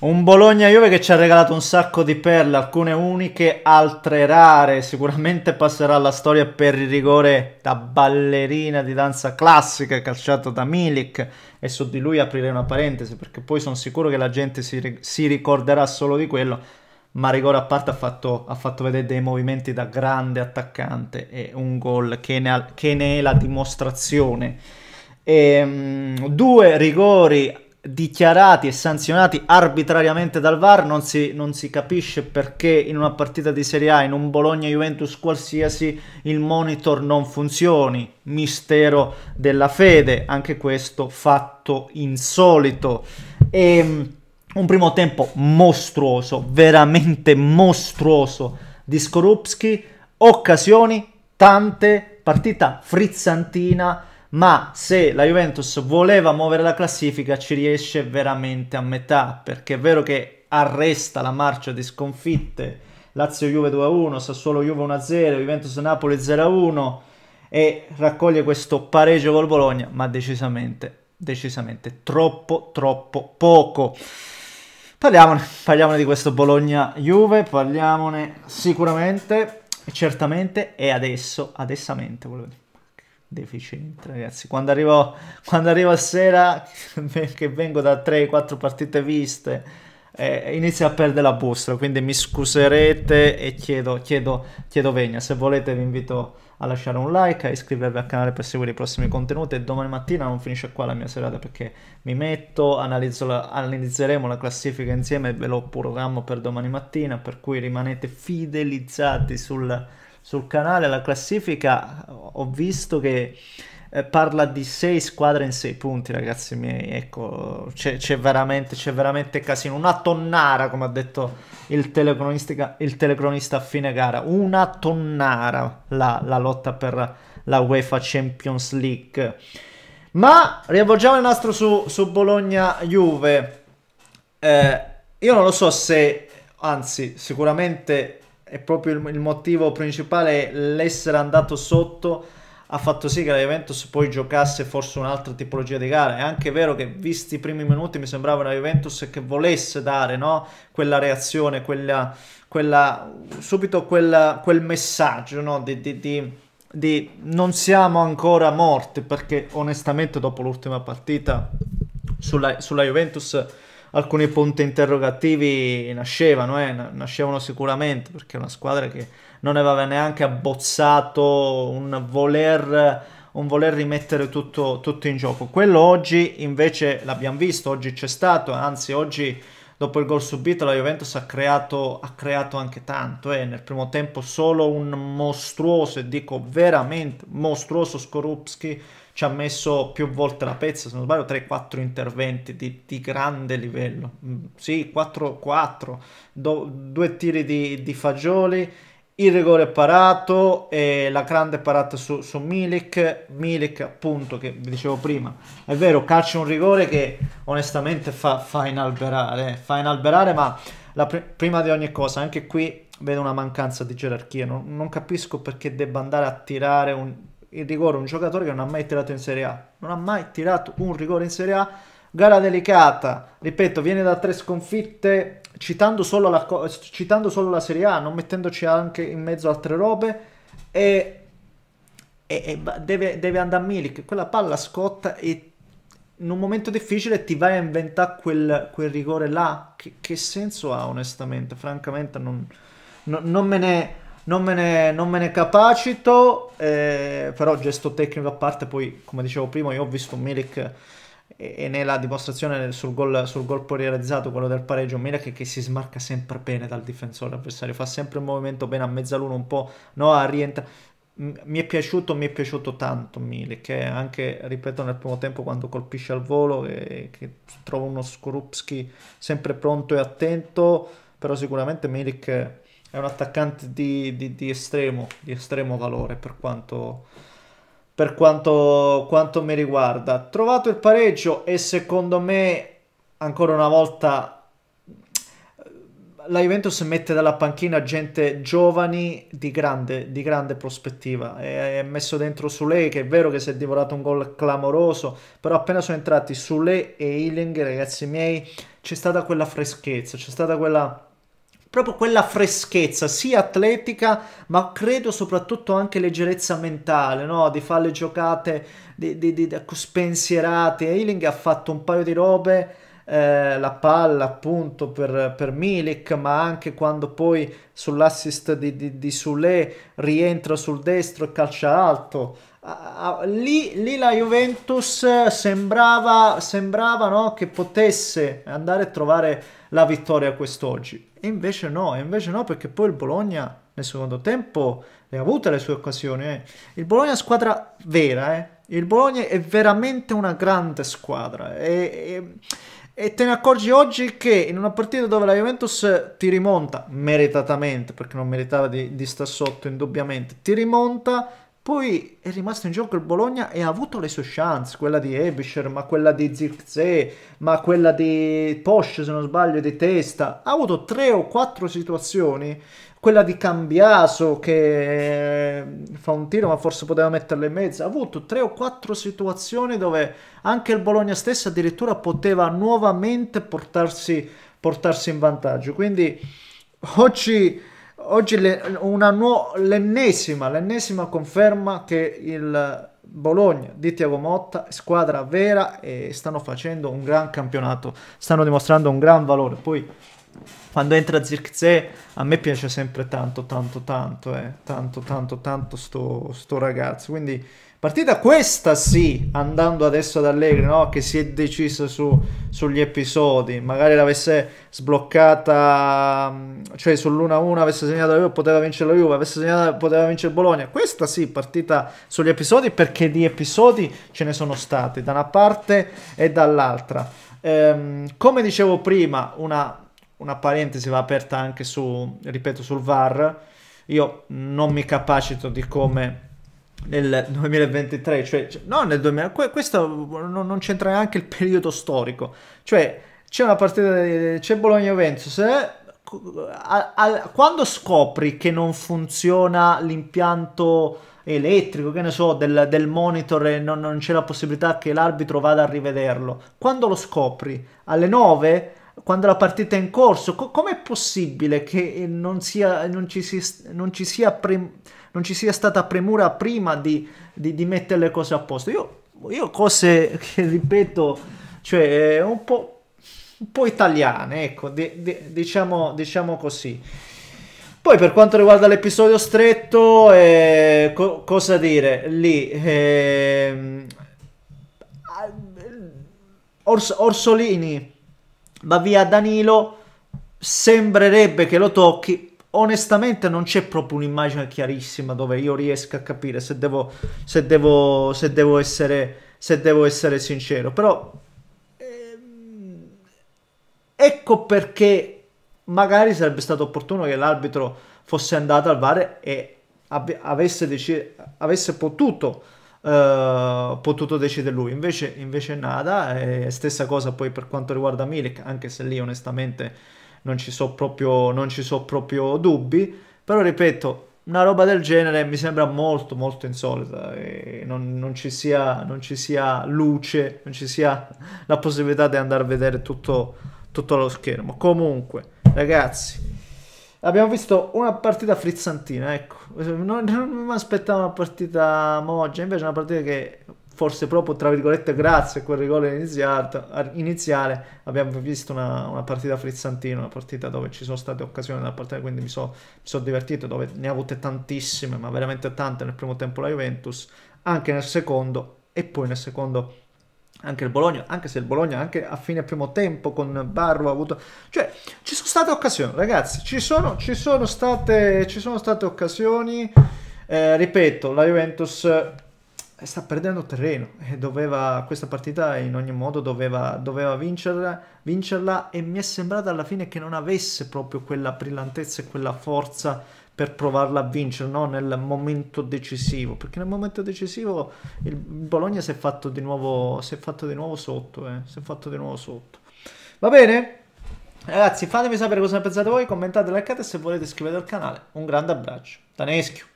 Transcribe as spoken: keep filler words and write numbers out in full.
Un Bologna-Juve che ci ha regalato un sacco di perle, alcune uniche, altre rare. Sicuramente passerà alla storia per il rigore da ballerina di danza classica calciato da Milik, e su di lui aprirei una parentesi perché poi sono sicuro che la gente si, si ricorderà solo di quello, ma rigore a parte ha fatto, ha fatto vedere dei movimenti da grande attaccante e un gol che ne, ha, che ne è la dimostrazione. E, mh, due rigori dichiarati e sanzionati arbitrariamente dal V A R, non si, non si capisce perché in una partita di Serie A, in un Bologna-Juventus qualsiasi, il monitor non funzioni. Mistero della fede, anche questo fatto insolito. E un primo tempo mostruoso, veramente mostruoso di Skorupski, occasioni tante, partita frizzantina, ma se la Juventus voleva muovere la classifica ci riesce veramente a metà, perché è vero che arresta la marcia di sconfitte, Lazio-Juve due a uno, Sassuolo-Juve uno a zero, Juventus-Napoli zero a uno, e raccoglie questo pareggio col Bologna, ma decisamente, decisamente troppo, troppo poco. Parliamone, parliamone di questo Bologna-Juve, parliamone sicuramente, certamente, e adesso, adessamente, volevo dire. Deficiente, ragazzi, quando arrivo, quando arrivo a sera che vengo da tre quattro partite viste, eh, inizio a perdere la bussola, quindi mi scuserete e chiedo, chiedo, chiedo venia. Se volete vi invito a lasciare un like, a iscrivervi al canale per seguire i prossimi contenuti, e domani mattina non finisce qua la mia serata perché mi metto, analizzo la, analizzeremo la classifica insieme, ve lo programmo per domani mattina, per cui rimanete fidelizzati sul Sul canale. La classifica ho visto che eh, parla di sei squadre in sei punti, ragazzi miei, ecco, c'è veramente, veramente casino, una tonnara come ha detto il, il telecronista a fine gara, una tonnara la, la lotta per la UEFA Champions League. Ma riavvolgiamo il nastro su, su Bologna-Juve, eh, io non lo so se, anzi sicuramente è proprio il, il motivo principale, l'essere andato sotto ha fatto sì che la Juventus poi giocasse forse un'altra tipologia di gara. È anche vero che visti i primi minuti mi sembrava una Juventus che volesse dare, no? Quella reazione, quella, quella, subito quella, quel messaggio, no? di, di, di, di non siamo ancora morti, perché onestamente dopo l'ultima partita sulla, sulla Juventus alcuni punti interrogativi nascevano, eh? nascevano sicuramente, perché è una squadra che non aveva neanche abbozzato un voler, un voler rimettere tutto, tutto in gioco. Quello oggi invece l'abbiamo visto, oggi c'è stato, anzi oggi dopo il gol subito la Juventus ha creato, ha creato anche tanto, eh? Nel primo tempo solo un mostruoso, e dico veramente mostruoso, Skorupski ci ha messo più volte la pezza, se non sbaglio tre quattro interventi di, di grande livello, sì, quattro quattro, Do, due tiri di, di Fagioli, il rigore parato e la grande parata su, su Milik, Milik appunto che vi dicevo prima, è vero, calcia un rigore che onestamente fa, fa inalberare, eh, fa inalberare, ma la pr prima di ogni cosa, anche qui vedo una mancanza di gerarchia, non, non capisco perché debba andare a tirare un... il rigore un giocatore che non ha mai tirato in Serie A, non ha mai tirato un rigore in Serie A, gara delicata, ripeto, viene da tre sconfitte, citando solo la, citando solo la Serie A, non mettendoci anche in mezzo altre robe, e, e, e deve, deve andare a Milik, quella palla scotta e in un momento difficile ti vai a inventare quel, quel rigore là, che, che senso ha onestamente, francamente non, no, non me ne... Non me, ne, non me ne capacito, eh, però gesto tecnico a parte, poi come dicevo prima io ho visto Milik e, e nella dimostrazione sul gol, sul gol poi realizzato, quello del pareggio, Milik che si smarca sempre bene dal difensore avversario, fa sempre un movimento bene a mezzaluna un po', no, a rientra. Mi è piaciuto, mi è piaciuto tanto Milik, che anche, ripeto, nel primo tempo quando colpisce al volo, eh, che trova uno Skorupski sempre pronto e attento, però sicuramente Milik è un attaccante di, di, di, estremo, di estremo valore per quanto, per quanto, quanto mi riguarda. Trovato il pareggio e secondo me ancora una volta la Juventus mette dalla panchina gente giovani di grande, di grande prospettiva. È messo dentro Soulé, che è vero che si è divorato un gol clamoroso, però appena sono entrati Soulé e Iling, ragazzi miei, c'è stata quella freschezza, c'è stata quella... proprio quella freschezza, sia atletica, ma credo soprattutto anche leggerezza mentale, no? Di fare le giocate di, di, di, spensierate. Iling ha fatto un paio di robe, eh, la palla appunto per, per Milik, ma anche quando poi sull'assist di, di, di Soulé rientra sul destro e calcia alto. Ah, ah, lì, lì la Juventus sembrava, sembrava no? che potesse andare a trovare la vittoria quest'oggi. E invece no, e invece no, perché poi il Bologna nel secondo tempo ne ha avute le sue occasioni. Eh. Il Bologna è squadra vera, eh. Il Bologna è veramente una grande squadra. E, e, e te ne accorgi oggi che in una partita dove la Juventus ti rimonta, meritatamente, perché non meritava di, di star sotto indubbiamente, ti rimonta, poi è rimasto in gioco il Bologna e ha avuto le sue chance, quella di Ebischer, ma quella di Zirkzee, ma quella di Posch se non sbaglio, di Testa, ha avuto tre o quattro situazioni, quella di Cambiaso che fa un tiro ma forse poteva metterla in mezzo, ha avuto tre o quattro situazioni dove anche il Bologna stesso addirittura poteva nuovamente portarsi, portarsi in vantaggio, quindi oggi... Oggi l'ennesima l'ennesima conferma che il Bologna di Thiago Motta è squadra vera e stanno facendo un gran campionato, stanno dimostrando un gran valore. Poi quando entra Zirkzee a me piace sempre tanto tanto tanto eh, tanto tanto tanto sto, sto ragazzo, quindi partita questa sì, andando adesso ad Allegri, no? Che si è decisa su, sugli episodi, magari l'avesse sbloccata, cioè sull'uno a uno avesse segnato la Juve, poteva vincere la Juve, avesse segnato, poteva vincere Bologna. Questa sì, partita sugli episodi, perché di episodi ce ne sono stati, da una parte e dall'altra. Ehm, come dicevo prima, una, una parentesi va aperta anche su, ripeto, sul V A R. Io non mi capacito di come... nel duemilaventitré, cioè no, nel duemila, questo non, non c'entra neanche il periodo storico, cioè c'è una partita, c'è Bologna-Juventus, eh? Quando scopri che non funziona l'impianto elettrico, che ne so, del, del monitor e non, non c'è la possibilità che l'arbitro vada a rivederlo, quando lo scopri? Alle nove? Quando la partita è in corso? Co com'è possibile che non, sia, non ci sia, non ci sia non ci sia stata premura prima di, di, di mettere le cose a posto? Io, io cose che ripeto, cioè un po', un po' italiane, ecco, di, di, diciamo, diciamo così. Poi per quanto riguarda l'episodio stretto, eh, co cosa dire, lì... Eh, Ors Orsolini va via Danilo, sembrerebbe che lo tocchi. Onestamente non c'è proprio un'immagine chiarissima dove io riesco a capire, se devo, se devo, se devo, essere, se devo essere sincero, però ehm, ecco perché magari sarebbe stato opportuno che l'arbitro fosse andato al V A R e avesse, avesse potuto, eh, potuto decidere lui, invece, invece nada. E stessa cosa poi per quanto riguarda Milik, anche se lì onestamente... Non ci so proprio, non ci so proprio dubbi, però ripeto, una roba del genere mi sembra molto molto insolita, e non, non, ci sia, non ci sia luce, non ci sia la possibilità di andare a vedere tutto, tutto lo schermo. Comunque ragazzi, abbiamo visto una partita frizzantina, ecco, non, non mi aspettavo una partita moggia, invece una partita che... forse proprio, tra virgolette, grazie a quel rigore iniziale abbiamo visto una, una partita frizzantina, una partita dove ci sono state occasioni da parte, quindi mi sono so divertito, dove ne ha avute tantissime, ma veramente tante nel primo tempo la Juventus, anche nel secondo, e poi nel secondo anche il Bologna, anche se il Bologna anche a fine primo tempo con Barro ha avuto... Cioè, ci sono state occasioni, ragazzi, ci sono, ci sono, state, ci sono state occasioni, eh, ripeto, la Juventus... sta perdendo terreno e doveva, questa partita in ogni modo doveva, doveva vincerla, vincerla e mi è sembrato alla fine che non avesse proprio quella brillantezza e quella forza per provarla a vincere, no? Nel momento decisivo, perché nel momento decisivo il Bologna si è fatto di nuovo, si è fatto di nuovo sotto, eh? Si è fatto di nuovo sotto. Va bene? Ragazzi, fatemi sapere cosa ne pensate voi, commentate, likeate e se volete iscrivetevi al canale. Un grande abbraccio da Neschio.